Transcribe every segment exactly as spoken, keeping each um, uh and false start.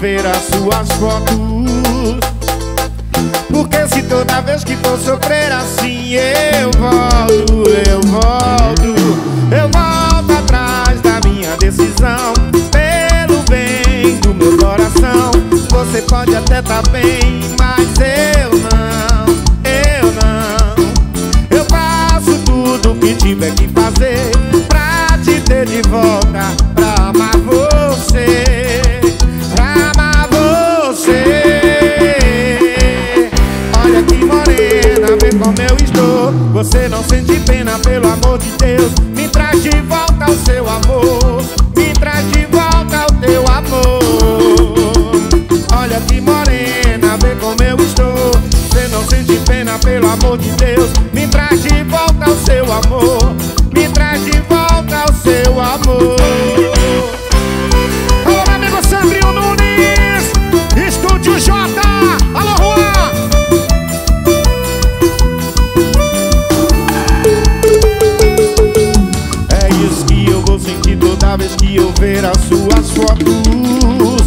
ver as suas fotos, porque se toda vez que for sofrer assim, eu volto, eu volto, eu volto atrás da minha decisão, pelo bem do meu coração. Você pode até tá bem, mas eu não, eu não. Eu faço tudo o que tiver que fazer pra te ter de volta, pra amar você. Olha que morena, vê como eu estou. Você não sente pena, pelo amor de Deus. Me traz de volta o seu amor, me traz de volta o teu amor. Olha que morena, vê como eu estou. Você não sente pena, pelo amor de Deus. Me traz de volta o seu amor, me traz de volta o seu amor. Toda vez que eu ver as suas fotos,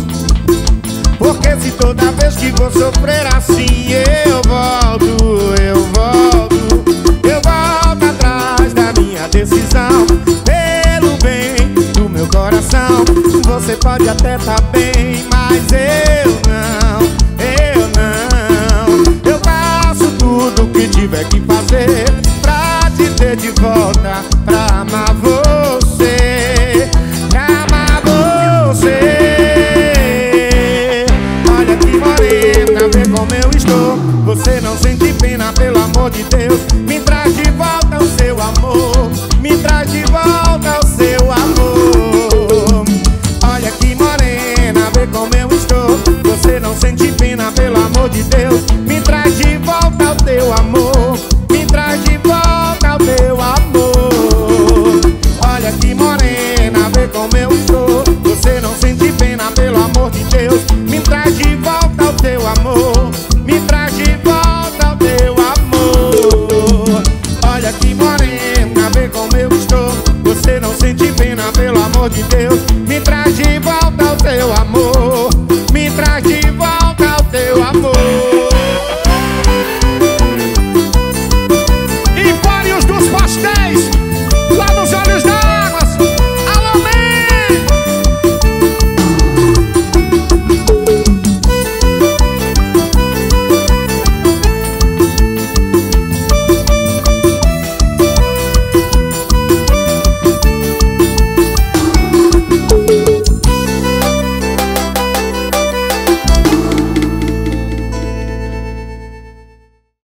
porque se toda vez que vou sofrer assim, eu volto, eu volto, eu volto atrás da minha decisão, pelo bem do meu coração. Você pode até tá bem, mas eu não, eu não. Eu faço tudo o que tiver que fazer pra te ter de volta, pra amar você. Olha que morena, vê como eu estou. Você não sente pena, pelo amor de Deus. Me traz de volta o seu amor, me traz de volta o seu amor. Olha que morena, vê como eu estou. Você não sente pena, pelo amor de Deus. Me traz de volta o teu amor.